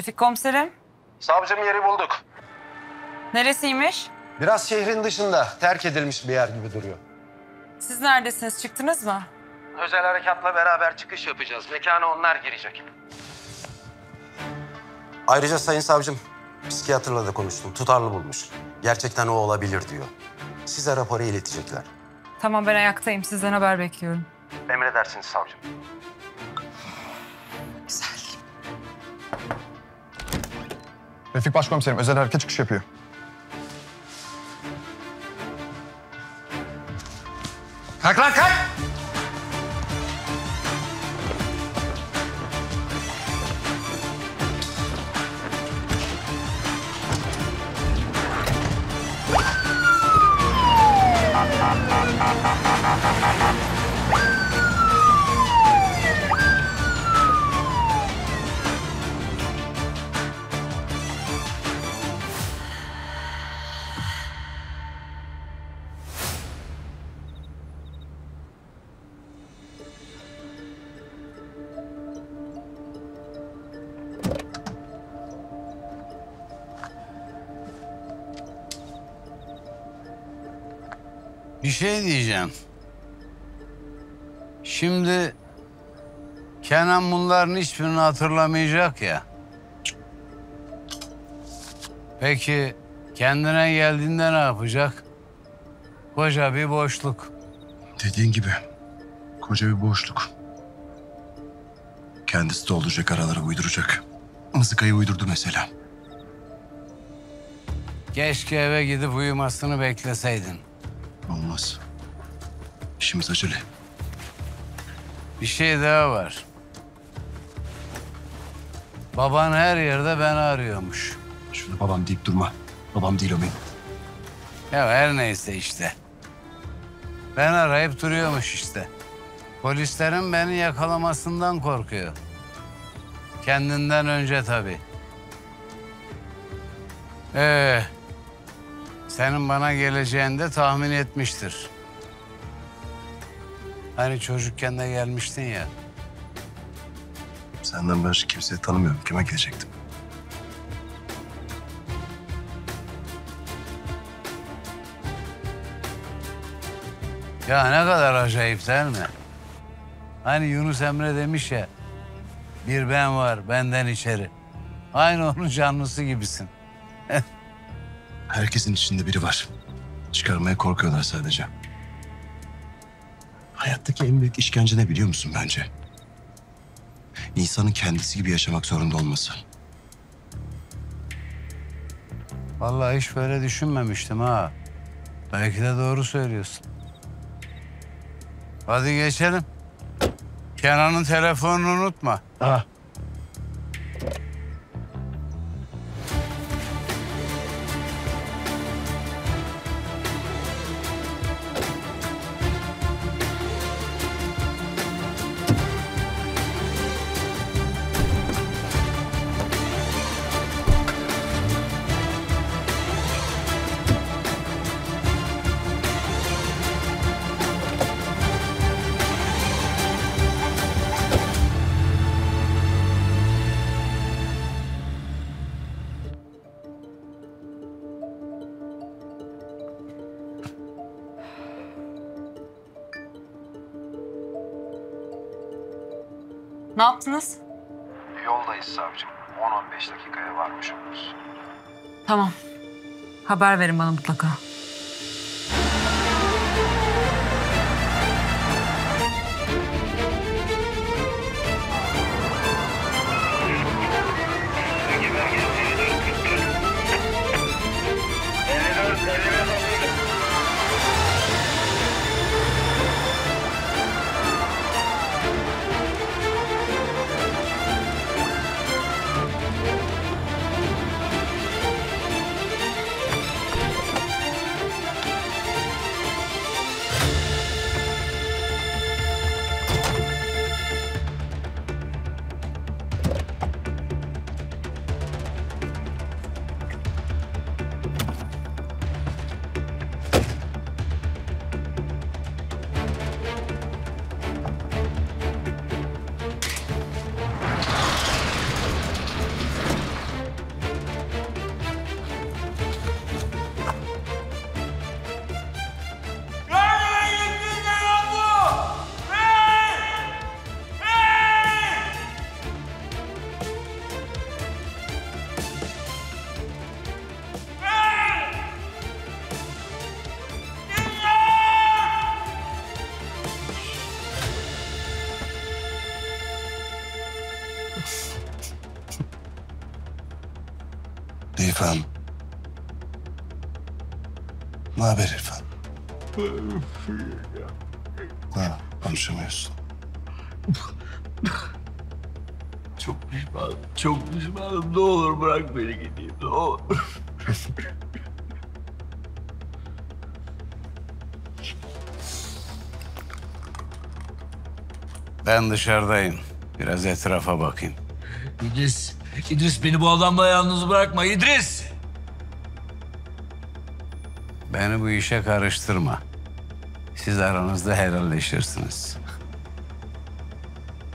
Refik komiserim. Savcım yeri bulduk. Neresiymiş? Biraz şehrin dışında, terk edilmiş bir yer gibi duruyor. Siz neredesiniz, çıktınız mı? Özel harekatla beraber çıkış yapacağız. Mekana onlar girecek. Ayrıca sayın savcım, psikiyatrla da konuştum. Tutarlı bulmuş. Gerçekten o olabilir diyor. Size raporu iletecekler. Tamam, ben ayaktayım. Sizden haber bekliyorum. Emredersiniz savcım. Güzel. Refik başkomiserim, özel hareket çıkış yapıyor. Kalk lan kalk! Bir şey diyeceğim. Şimdi Kenan bunların hiçbirini hatırlamayacak ya. Peki kendine geldiğinde ne yapacak? Koca bir boşluk. Dediğin gibi koca bir boşluk. Kendisi de olacak, araları uyduracak. Mızıkayı uydurdu mesela. Keşke eve gidip uyumasını bekleseydin. Olmaz. İşimiz acele. Bir şey daha var. Baban her yerde beni arıyormuş. Şunu babam deyip durma. Babam değil o benim. Ya her neyse işte. Ben arayıp duruyormuş işte. Polislerin beni yakalamasından korkuyor. Kendinden önce tabii. Senin bana geleceğini de tahmin etmiştir. Hani çocukken de gelmiştin ya. Senden başka kimseyi tanımıyorum. Kime gelecektim? Ya ne kadar acayip değil mi? Hani Yunus Emre demiş ya, bir ben var benden içeri. Aynı onun canlısı gibisin. Herkesin içinde biri var. Çıkarmaya korkuyorlar sadece. Hayattaki en büyük işkence ne biliyor musun bence? İnsanın kendisi gibi yaşamak zorunda olması. Vallahi hiç böyle düşünmemiştim ha. Belki de doğru söylüyorsun. Hadi geçelim. Kenan'ın telefonunu unutma. Ha. Ne yaptınız? Yoldayız savcım. 10-15 dakikaya varmış oluruz. Tamam. Haber verin bana mutlaka. İrfan. Ne haber İrfan? Ha, konuşamıyorsun. Çok pişmanım, çok pişmanım. Ne olur bırak beni gideyim, ne olur. Ben dışarıdayım. Biraz etrafa bakayım. İdris, İdris beni bu adamla yalnız bırakma İdris! Beni bu işe karıştırma. Siz aranızda helalleşirsiniz.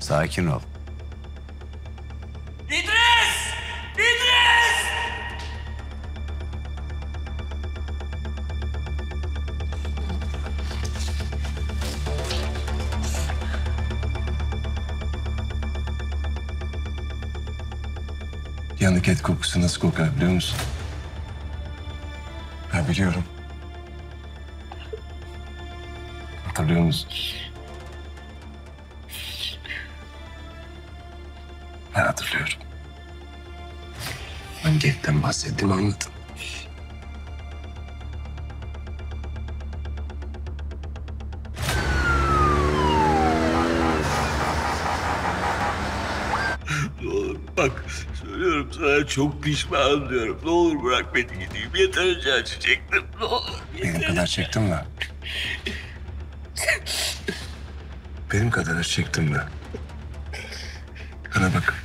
Sakin ol. İdris! İdris! Yanık et kokusu nasıl kokar biliyor musun? Ben biliyorum. Hatırlıyor musun? Ben hatırlıyorum. Hangi etten bahsettiğimi anladım. Ne olur bak, söylüyorum sana çok pişmanım diyorum. Ne olur bırak beni gideyim. Yeterince acı çektim, ne olur. Benim kadar çektin mi? Benim kadar acı çektin mi? Bana bak.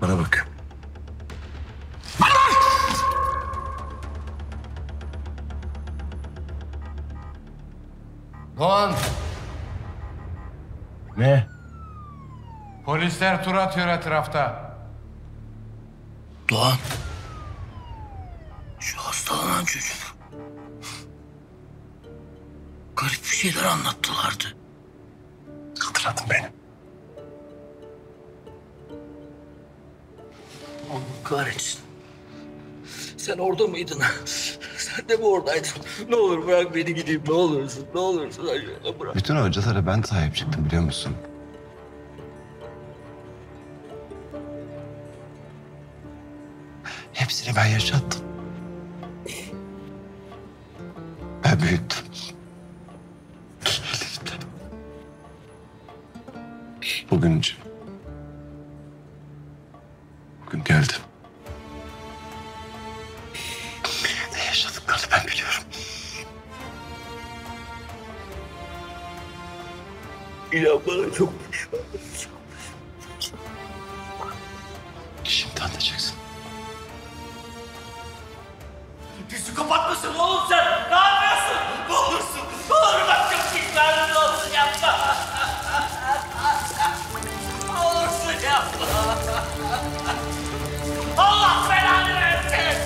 Bana bak. Bana bak! Doğan. Ne? Polisler tur atıyor etrafta. Doğan. Şu hastalanan çocuk. Garip bir şeyler anlattılardı. Hatırladın beni. Kahretsin. Sen orada mıydın? Sen de mi oradaydın? Ne olur bırak beni gideyim, ne olursun, ne olursun. Bırak. Bütün hocalara ben sahip çıktım biliyor musun? Hepsini ben yaşattım. Ben büyüttüm. Bugün için. Bugün geldim. Ne yaşadıklarını ben biliyorum. İnan bana çok pişmanım. Şimdi anlayacaksın. Bizi kapatmasın oğlum sen! Ne yapıyorsun? Ne olursun? Ne olur bak çok pişmanım, ne olursun yapma! Ne olursun yapma! Allah belanı versin!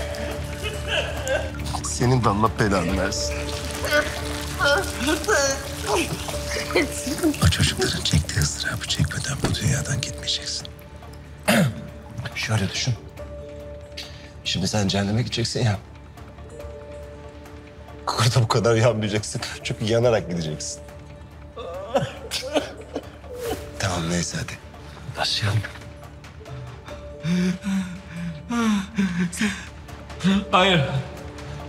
Senin de Allah belanı versin. O çocukların çektiği ızdırabı çekmeden bu dünyadan gitmeyeceksin. Şöyle düşün. Şimdi sen cehenneme gideceksin ya. Orada bu kadar yanmayacaksın. Çünkü yanarak gideceksin. Tamam neyse hadi. Başlayalım. Hayır.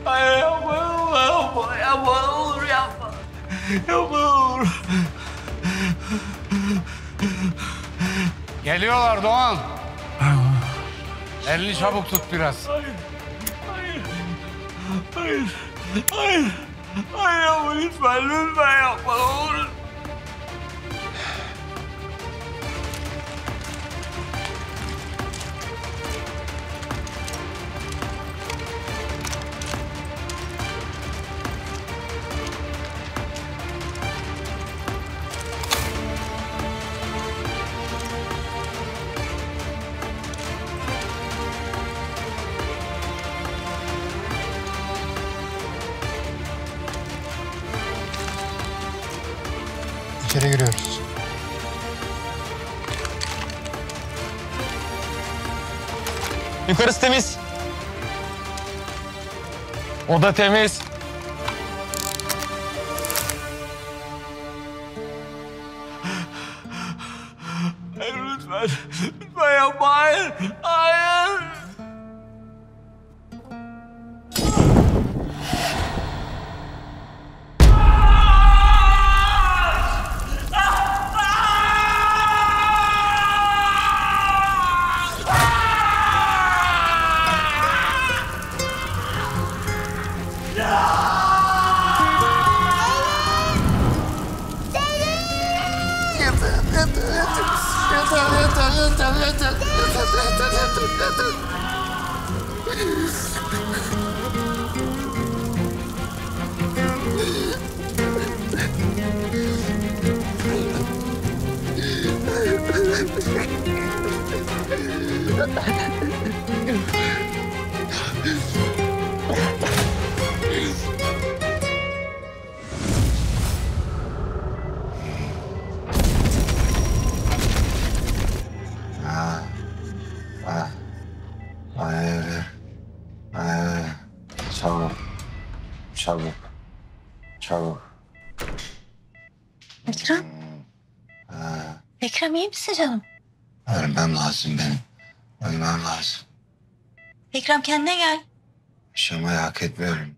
Hayır yapma, yapma, yapma, olur yapma. Yapma, olur. Geliyorlar Doğan. Elini çabuk tut biraz. Hayır, hayır, hayır, hayır. Hayır yapma, lütfen, lütfen yapma, olur. İçeri giriyoruz. Yukarısı temiz. Oda temiz. Hayır lütfen. Lütfen yapma. Hayır. Hayır. Çabuk. Ekrem. Ekrem iyi misin canım? Ölmem lazım benim. Ölmem lazım. Ekrem kendine gel. Yaşamayı hak etmiyorum.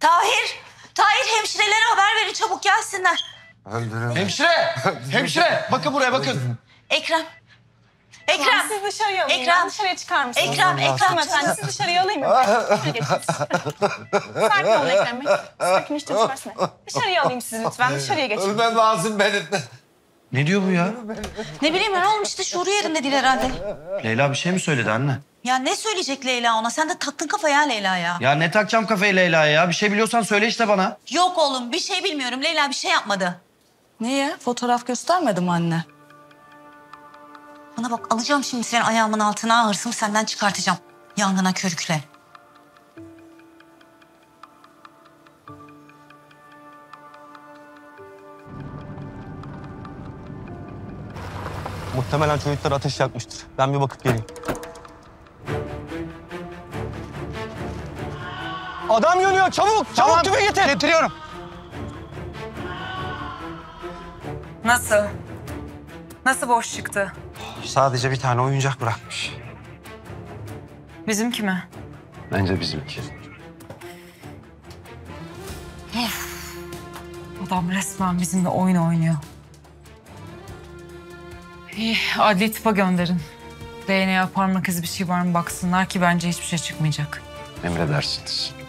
Tahir hemşirelere haber verin, çabuk gelsinler. Öldürün. Hemşire. Bakın buraya bakın. Ekrem. Siz dışarıya alayım. Ekrem. Dışarıya çıkar mısınız? Ekrem. Ben siz dışarıya alayım. Sakin ol Ekrem Bey. Sakin, hiç düşmesin. Dışarıya alayım sizi lütfen. Dışarıya geçin. Ölmem lazım benim. Ne diyor bu ya? Ne bileyim ben oğlum, işte şuuru yerinde değil herhalde. Leyla bir şey mi söyledi anne? Ya ne söyleyecek Leyla ona? Sen de taktın kafaya Leyla ya. Ya ne takacağım kafayı Leyla'ya ya? Bir şey biliyorsan söyle işte bana. Yok oğlum, bir şey bilmiyorum. Leyla bir şey yapmadı. Niye? Fotoğraf göstermedim anne. Bana bak, alacağım şimdi senin ayağımın altına, hırsımı senden çıkartacağım. Yangına körükle. Muhtemelen çocuklar ateş yakmıştır. Ben bir bakıp geleyim. Adam yanıyor, çabuk tüfeği getir. Getiriyorum. Nasıl boş çıktı? Sadece bir tane oyuncak bırakmış. Bizimki mi? Bence bizimki. Of. Adam resmen bizimle oyun oynuyor. İyi, adli tıpa gönderin. DNA parmak izi bir şey var mı baksınlar ki bence hiçbir şey çıkmayacak. Emredersiniz.